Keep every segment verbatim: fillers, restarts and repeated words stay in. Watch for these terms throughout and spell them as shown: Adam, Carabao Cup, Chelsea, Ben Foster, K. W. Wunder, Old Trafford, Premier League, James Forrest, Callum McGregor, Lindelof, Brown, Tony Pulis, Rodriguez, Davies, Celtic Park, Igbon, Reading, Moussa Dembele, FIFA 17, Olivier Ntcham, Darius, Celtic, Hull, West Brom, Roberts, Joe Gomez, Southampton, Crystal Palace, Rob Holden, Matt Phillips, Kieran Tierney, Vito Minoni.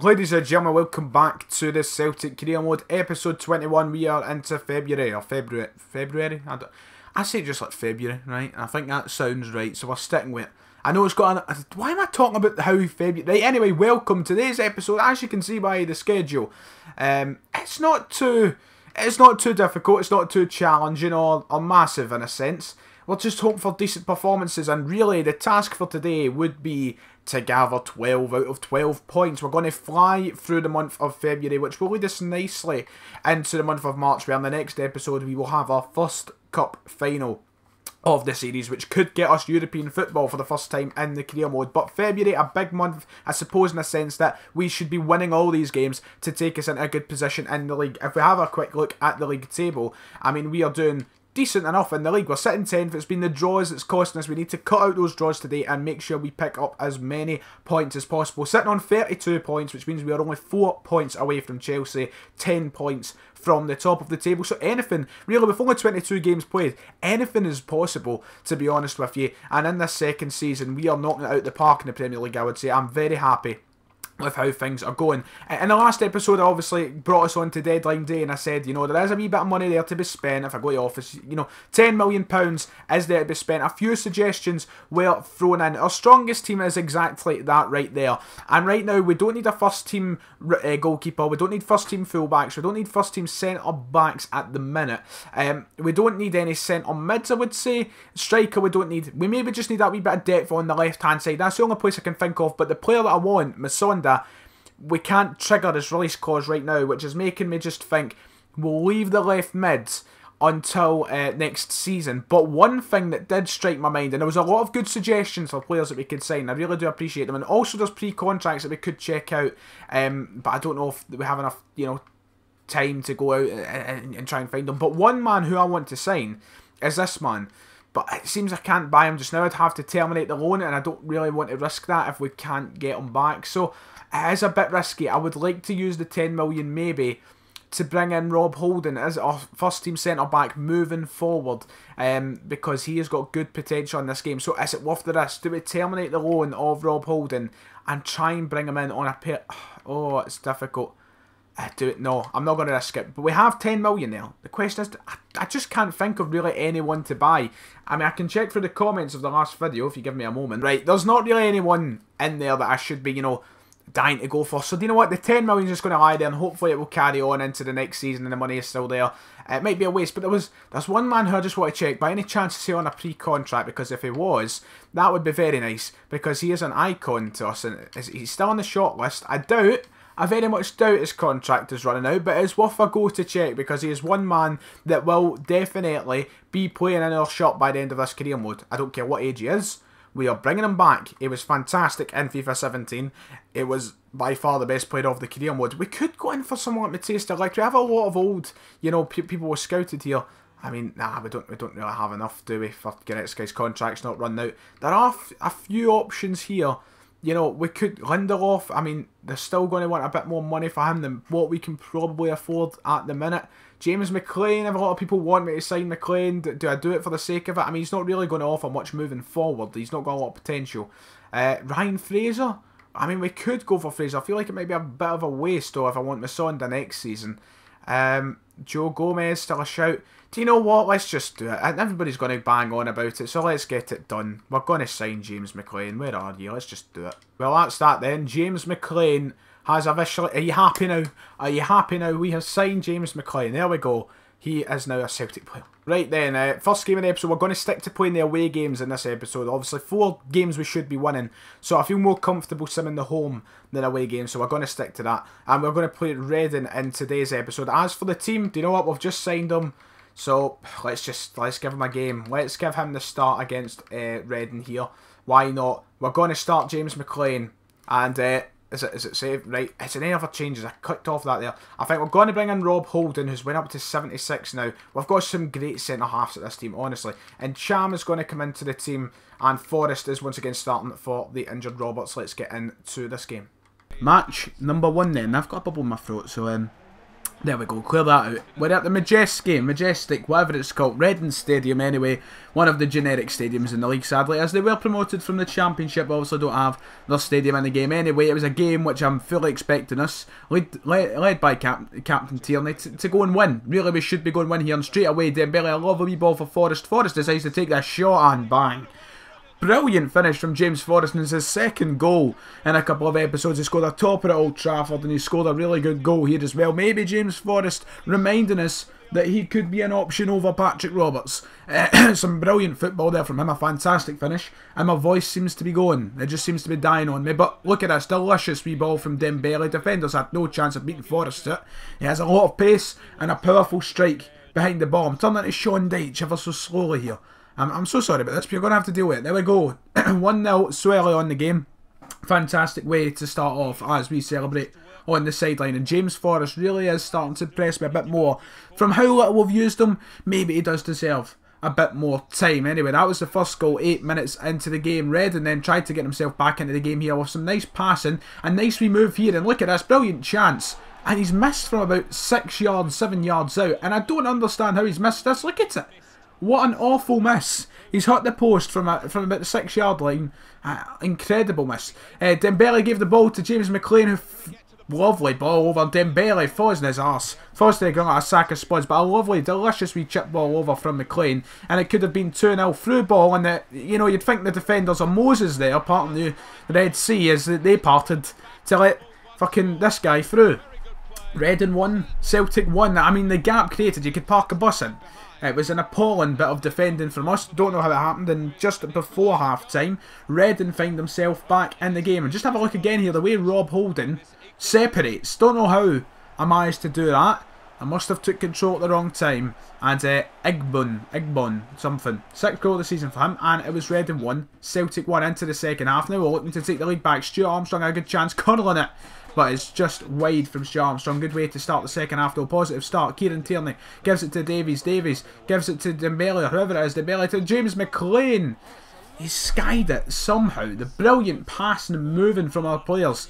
Ladies and gentlemen, welcome back to the Celtic Career Mode, episode twenty-one. We are into February, or February, February? I, I say just like February, right? I think that sounds right, so we're sticking with it. I know it's got an... Why am I talking about how February... Right, anyway, welcome to today's episode. As you can see by the schedule, um, it's not too... It's not too difficult, it's not too challenging or, or massive in a sense. We'll just hope for decent performances, and really the task for today would be to gather twelve out of twelve points. We're going to fly through the month of February, which will lead us nicely into the month of March, where in the next episode we will have our first cup final of the series, which could get us European football for the first time in the career mode. But February, a big month, I suppose, in a sense that we should be winning all these games to take us into a good position in the league. If we have a quick look at the league table, I mean, we are doing decent enough in the league. We're sitting tenth. It's been the draws that's costing us. We need to cut out those draws today and make sure we pick up as many points as possible. Sitting on thirty-two points, which means we are only four points away from Chelsea, ten points from the top of the table. So anything, really, with only twenty-two games played, anything is possible, to be honest with you. And in this second season, we are knocking it out the park in the Premier League, I would say. I'm very happy with how things are going. In the last episode, I obviously brought us on to deadline day, and I said, you know, there is a wee bit of money there to be spent. If I go to office, you know, ten million pounds is there to be spent. A few suggestions were thrown in. Our strongest team is exactly that right there. And right now, we don't need a first-team uh, goalkeeper. We don't need first-team fullbacks. We don't need first-team centre-backs at the minute. Um, we don't need any centre-mids, I would say. Striker, we don't need. We maybe just need that wee bit of depth on the left-hand side. That's the only place I can think of. But the player that I want, Moussa, we can't trigger his release clause right now, which is making me just think we'll leave the left mids until uh, next season. But one thing that did strike my mind, and there was a lot of good suggestions for players that we could sign, I really do appreciate them, and also there's pre-contracts that we could check out, um, but I don't know if we have enough, you know, time to go out and, and try and find them. But one man who I want to sign is this man. But it seems I can't buy him just now. I'd have to terminate the loan, and I don't really want to risk that if we can't get him back. So it is a bit risky. I would like to use the ten million maybe to bring in Rob Holden as our first-team centre-back moving forward, um, because he has got good potential in this game. So is it worth the risk? Do we terminate the loan of Rob Holden and try and bring him in on a pair? Oh, it's difficult. I do it. No, I'm not going to risk it. But we have ten million now. The question is, I, I just can't think of really anyone to buy. I mean, I can check through the comments of the last video if you give me a moment. Right, there's not really anyone in there that I should be, you know, dying to go for. So do you know what? The ten million is just going to lie there, and hopefully it will carry on into the next season, and the money is still there. It might be a waste, but there was there's one man who I just want to check. By any chance, is he on a pre-contract? Because if he was, that would be very nice, because he is an icon to us, and he's still on the short list. I doubt. I very much doubt his contract is running out, but it's worth a go to check, because he is one man that will definitely be playing in our shop by the end of this career mode. I don't care what age he is, we are bringing him back. He was fantastic in FIFA seventeen. It was by far the best player of the career mode. We could go in for someone like Matias de Ligt. We have a lot of old, you know, pe people were scouted here. I mean, nah, we don't, we don't really have enough, do we, for Goretzka's contract's not running out. There are f a few options here. You know, we could Lindelof. I mean, they're still going to want a bit more money for him than what we can probably afford at the minute. James McClean, a lot of people want me to sign McClean. Do I do it for the sake of it? I mean, he's not really going to offer much moving forward. He's not got a lot of potential. Uh, Ryan Fraser. I mean, we could go for Fraser. I feel like it might be a bit of a waste, though, if I want Moussa next season. Um, Joe Gomez, still a shout. Do you know what? Let's just do it. Everybody's going to bang on about it, so let's get it done. We're going to sign James McClean. Where are you? Let's just do it. Well, that's that then. James McClean has officially... Are you happy now? Are you happy now? We have signed James McClean. There we go. He is now a Celtic player. Right then, uh, first game of the episode, we're going to stick to playing the away games in this episode. Obviously, four games we should be winning, so I feel more comfortable simming the home than away games, so we're going to stick to that. And we're going to play Reading in today's episode. As for the team, do you know what? We've just signed them, so let's just let's give him a game. Let's give him the start against uh, Reading here. Why not? We're going to start James McClean, and... Uh, Is it, is it safe? Right, it's any other changes. I clicked off that there. I think we're going to bring in Rob Holden, who's went up to seventy-six now. We've got some great centre-halves at this team, honestly. And Ntcham is going to come into the team, and Forrest is once again starting for the injured Roberts. Let's get into this game. Match number one then. I've got a bubble in my throat, so um, There we go, clear that out. We're at the Majeski, Majestic, whatever it's called, Reading Stadium anyway. One of the generic stadiums in the league, sadly, as they were promoted from the Championship, obviously don't have their stadium in the game anyway. It was a game which I'm fully expecting us, led, led, led by Cap, Captain Tierney, to, to go and win. Really, we should be going and win here, and straight away, Dembele, a lovely wee ball for Forrest. Forrest decides to take that shot, and bang. Brilliant finish from James Forrest, and it's his second goal in a couple of episodes. He scored a topper at Old Trafford, and he scored a really good goal here as well. Maybe James Forrest reminding us that he could be an option over Patrick Roberts. Uh, some brilliant football there from him, a fantastic finish. And my voice seems to be going, it just seems to be dying on me. But look at this, delicious wee ball from Dembele. Defenders had no chance of beating Forrest to it. He has a lot of pace and a powerful strike behind the ball. I'm turning to Sean Dyche ever so slowly here. I'm so sorry about this, but you're going to have to deal with it. There we go. one nil, so early on the game. Fantastic way to start off as we celebrate on the sideline. And James Forrest really is starting to impress me a bit more. From how little we've used him, maybe he does deserve a bit more time. Anyway, that was the first goal eight minutes into the game. Reading then tried to get himself back into the game here with some nice passing. A nice wee move here. And look at this, brilliant chance. And he's missed from about six yards, seven yards out. And I don't understand how he's missed this. Look at it. What an awful miss. He's hit the post from a, from about the six yard line. Uh, incredible miss. Uh, Dembele gave the ball to James McClean, who lovely ball over. Dembele falls in his arse. Foster got like a sack of spuds, but a lovely, delicious wee chip ball over from McClean. And it could have been two nil through ball, and the, you know, you'd think the defenders are Moses there, parting the Red Sea, as they parted to let fucking this guy through. Reading won, Celtic won. I mean, the gap created, you could park a bus in. It was an appalling bit of defending from us. Don't know how it happened. And just before half-time, Reading find himself back in the game. And just have a look again here. The way Rob Holden separates. Don't know how I managed to do that. I must have took control at the wrong time. And uh, Igbon, Igbon, something. Sixth goal of the season for him. And it was Reading one, Celtic one into the second half. Now we're looking to take the lead back. Stuart Armstrong had a good chance. Curling it. But it's just wide from Stuart Armstrong. Good way to start the second half, though. Positive start. Kieran Tierney gives it to Davies. Davies gives it to Dembele, or whoever it is. Dembele to James McClean. He skied it somehow. The brilliant passing and moving from our players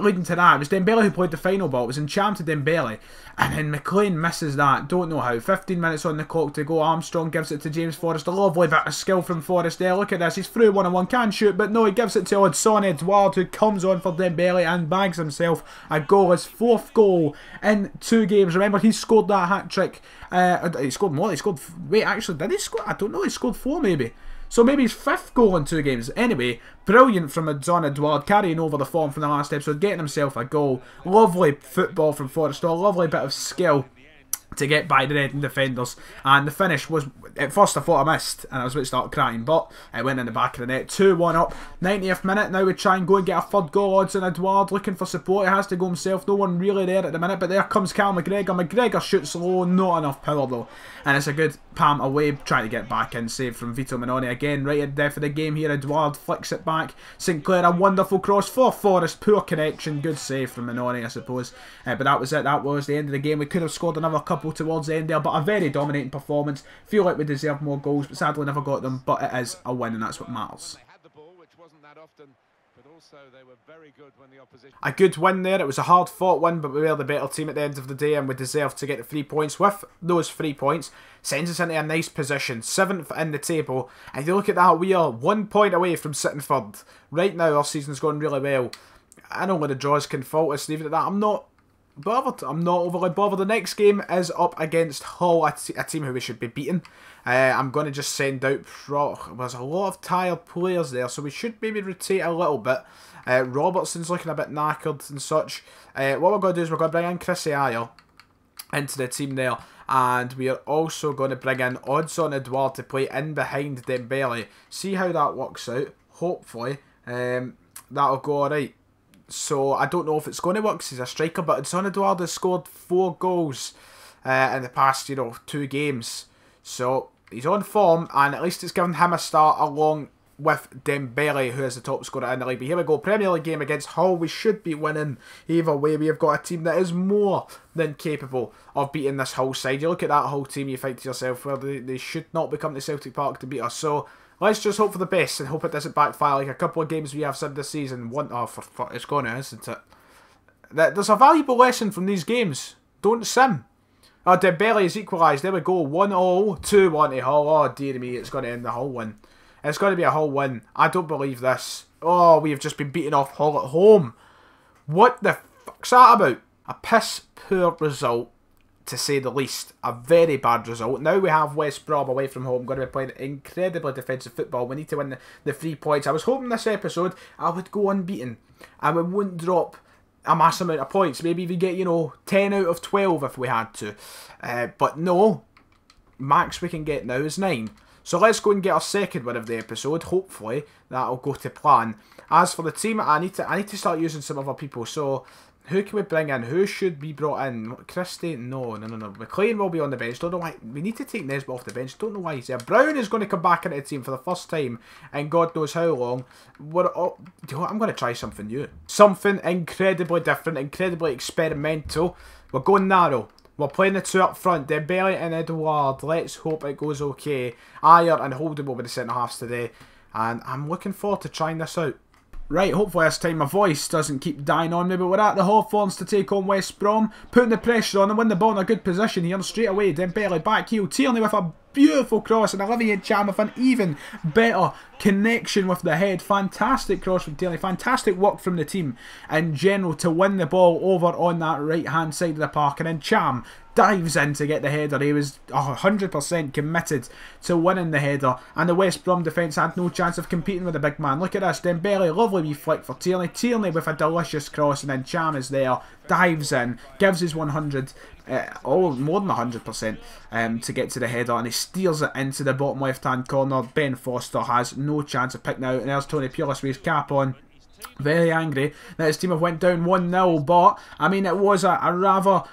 leading to that. It was Dembele who played the final ball. It was Ntcham to Dembele. And then McClean misses that. Don't know how. fifteen minutes on the clock to go. Armstrong gives it to James Forrest. A lovely bit of skill from Forrest there. Look at this. He's through one on one. Can shoot, but no. He gives it to Odsonne Édouard, who comes on for Dembele and bags himself a goal. His fourth goal in two games. Remember, he scored that hat-trick. Uh, he scored more. He scored... Wait, actually, did he score? I don't know. He scored four, maybe. So maybe his fifth goal in two games. Anyway, brilliant from Odsonne Édouard, carrying over the form from the last episode, getting himself a goal. Lovely football from Forrest, a lovely bit of skill to get by the Reading defenders. And the finish was, at first I thought I missed, and I was about to start crying, but it went in the back of the net. two one up, ninetieth minute. Now we try and go and get a third goal. Odsonne Édouard looking for support. He has to go himself. No one really there at the minute, but there comes Callum McGregor. McGregor shoots low, not enough power though. And it's a good palm away, trying to get back in. Save from Vito Minoni again, right at death of the game here. Édouard flicks it back. Sinclair, a wonderful cross for Forrest. Poor connection, good save from Minoni, I suppose. Uh, but that was it. That was the end of the game. We could have scored another couple towards the end there, but a very dominating performance. Feel like we deserve more goals, but sadly never got them. But it is a win, and that's what matters. A good win there. It was a hard fought win, but we were the better team at the end of the day, and we deserved to get the three points. With those three points, sends us into a nice position, seventh in the table. And if you look at that, we are one point away from sitting third. Right now, our season's going really well. I know where the draws can fault us, leave it at that. I'm not bothered. I'm not overly bothered. The next game is up against Hull, a, a team who we should be beating. Uh, I'm going to just send out... Oh, there's a lot of tired players there, so we should maybe rotate a little bit. Uh, Robertson's looking a bit knackered and such. Uh, what we're going to do is we're going to bring in Chris Ayer into the team there. And we are also going to bring in Odsonne Édouard to play in behind Dembele. See how that works out. Hopefully, um, that'll go alright. So I don't know if it's going to work because he's a striker, but Odsonne Édouard has scored four goals uh, in the past, you know, two games. So he's on form, and at least it's given him a start along with Dembele, who is the top scorer in the league. But here we go, Premier League game against Hull. We should be winning either way. We have got a team that is more than capable of beating this Hull side. You look at that Hull team, you think to yourself, well, they, they should not be coming to Celtic Park to beat us. So let's just hope for the best and hope it doesn't backfire like a couple of games we have said this season. One, oh, for fuck, it's gone, isn't it? There's a valuable lesson from these games. Don't sim. Oh, Dembele has equalised. There we go. one all. two one to Hull. Oh, dear me. It's going to end the Hull win. It's going to be a Hull win. I don't believe this. Oh, we have just been beaten off Hull at home. What the fuck's that about? A piss poor result, to say the least. A very bad result. Now we have West Brom away from home. Going to be playing incredibly defensive football. We need to win the, the three points. I was hoping this episode I would go unbeaten. And we wouldn't drop a mass amount of points. Maybe we get, you know, ten out of twelve if we had to. Uh, but no. Max we can get now is nine. So let's go and get our second win of the episode. Hopefully that'll go to plan. As for the team, I need to I need to start using some other people. So who can we bring in? Who should be brought in? Christie? No, no, no, no. McLean will be on the bench. Don't know why. We need to take Nesbitt off the bench. Don't know why he's there. Brown is going to come back into the team for the first time in God knows how long. We're all... You know what? I'm going to try something new. Something incredibly different, incredibly experimental. We're going narrow. We're playing the two up front, Dembele and Édouard. Let's hope it goes okay. Ayer and Holden will be the centre-halves today. And I'm looking forward to trying this out. Right, hopefully this time my voice doesn't keep dying on me, but we're at the Hawthorns to take on West Brom, putting the pressure on them, win the ball in a good position here, and straight away Dembele back heel, Tierney with a beautiful cross, and Olivier Ntcham with an even better connection with the head, fantastic cross from Tierney, fantastic work from the team in general to win the ball over on that right hand side of the park, and then Ntcham dives in to get the header. He was one hundred percent committed to winning the header, and the West Brom defence had no chance of competing with the big man. Look at this, Dembele, lovely wee flick for Tierney, Tierney with a delicious cross, and then Ntcham is there, dives in, gives his one hundred, uh, oh, more than one hundred percent um, to get to the header, and he steers it into the bottom left hand corner. Ben Foster has no chance of picking out, and there's Tony Pulis with his cap on. Very angry that his team have went down one nil, but I mean it was a, a rather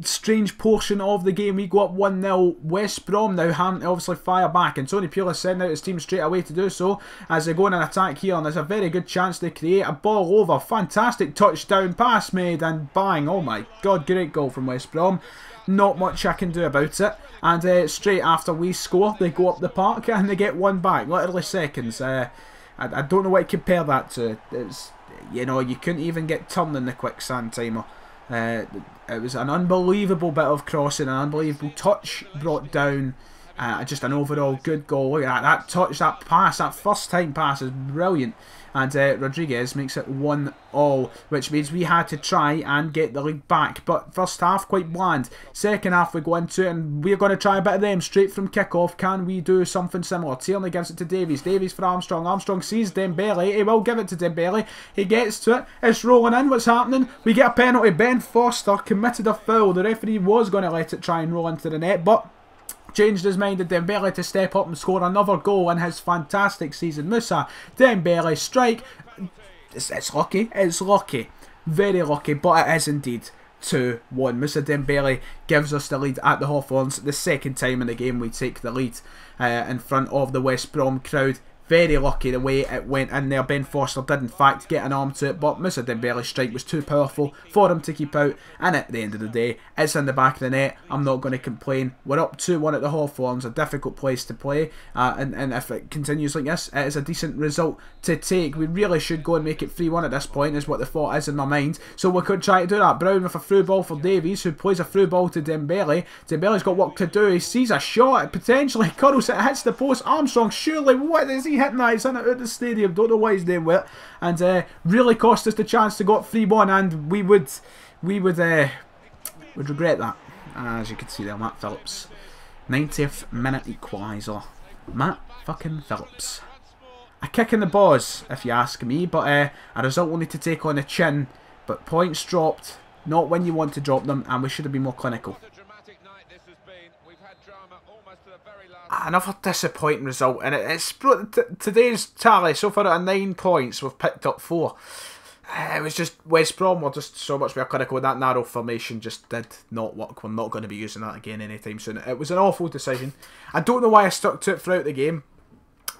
strange portion of the game. We go up one nil, West Brom now having to obviously fire back, and Tony Pulis sending out his team straight away to do so as they go on an attack here, and there's a very good chance to create a ball over, fantastic touchdown pass made, and bang, oh my god, great goal from West Brom. Not much I can do about it, and uh, straight after we score they go up the park and they get one back, literally seconds. uh, I don't know what to compare that to. It's, you know, you couldn't even get turned in the quicksand timer. Uh, it was an unbelievable bit of crossing, an unbelievable touch brought down. Uh, just an overall good goal. Look at that, that touch, that pass, that first time pass is brilliant. And uh, Rodriguez makes it one all, which means we had to try and get the league back. But first half, quite bland. Second half, we go into it, and we're going to try a bit of them straight from kickoff. Can we do something similar? Tierney gives it to Davies. Davies for Armstrong. Armstrong sees Dembele. He will give it to Dembele. He gets to it. It's rolling in. What's happening? We get a penalty. Ben Foster committed a foul. The referee was going to let it try and roll into the net, but changed his mind, and Dembele to step up and score another goal in his fantastic season. Moussa Dembele strike. It's, it's lucky. It's lucky. Very lucky, but it is indeed two one. Moussa Dembele gives us the lead at the Hawthorns. The second time in the game we take the lead uh, in front of the West Brom crowd. Very lucky the way it went in there. Ben Foster did in fact get an arm to it, but Moussa Dembele's strike was too powerful for him to keep out, and at the end of the day it's in the back of the net. I'm not going to complain. We're up two one at the Hawthorns, a difficult place to play, uh, and, and if it continues like this it is a decent result to take. We really should go and make it three one at this point is what the thought is in my mind, so we could try to do that. Brown with a through ball for Davies, who plays a through ball to Dembele. Dembele's got work to do. He sees a shot, potentially curls it, hits the post. Armstrong, surely, what is he hitting that? He's in it out the stadium. Don't know why he's doing well, and uh, really cost us the chance to go up three one, and we would, we would, uh, would regret that. As you can see there, Matt Phillips, ninetieth minute equaliser. Matt fucking Phillips. A kick in the balls, if you ask me, but uh, a result we'll need to take on the chin. But points dropped, not when you want to drop them, and we should have been more clinical. Another disappointing result, and it's brought today's tally so far out of nine points. We've picked up four. It was just West Brom were just so much more critical. That narrow formation just did not work. We're not going to be using that again anytime soon. It was an awful decision. I don't know why I stuck to it throughout the game,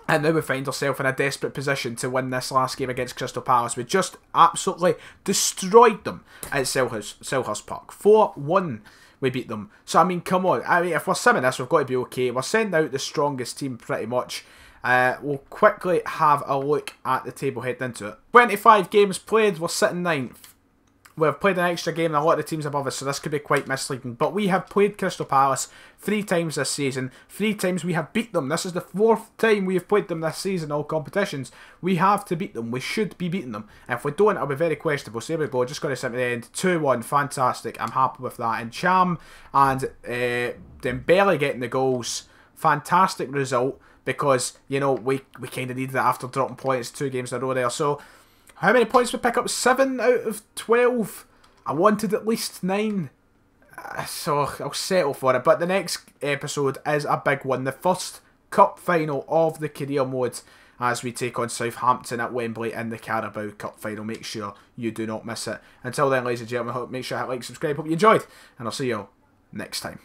and now we find ourselves in a desperate position to win this last game against Crystal Palace. We just absolutely destroyed them at Selhurst Park, four one. We beat them. So, I mean, come on. I mean, if we're simming this, we've got to be okay. We're sending out the strongest team pretty much. Uh, we'll quickly have a look at the table heading into it. twenty-five games played. We're sitting ninth. We have played an extra game than a lot of the teams above us, so this could be quite misleading. But we have played Crystal Palace three times this season. Three times we have beat them. This is the fourth time we have played them this season, all competitions. We have to beat them. We should be beating them. And if we don't, it'll be very questionable. So here we go. Just got to send to the end. two one. Fantastic. I'm happy with that. And Ntcham and uh, Dembele getting the goals. Fantastic result because, you know, we, we kind of needed it after dropping points two games in a row there. So how many points did we pick up? seven out of twelve. I wanted at least nine. So I'll settle for it. But the next episode is a big one. The first cup final of the career mode as we take on Southampton at Wembley in the Carabao Cup final. Make sure you do not miss it. Until then, ladies and gentlemen, make sure you hit like, subscribe. Hope you enjoyed. And I'll see you all next time.